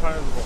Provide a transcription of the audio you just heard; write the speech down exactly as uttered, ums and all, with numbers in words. five hundred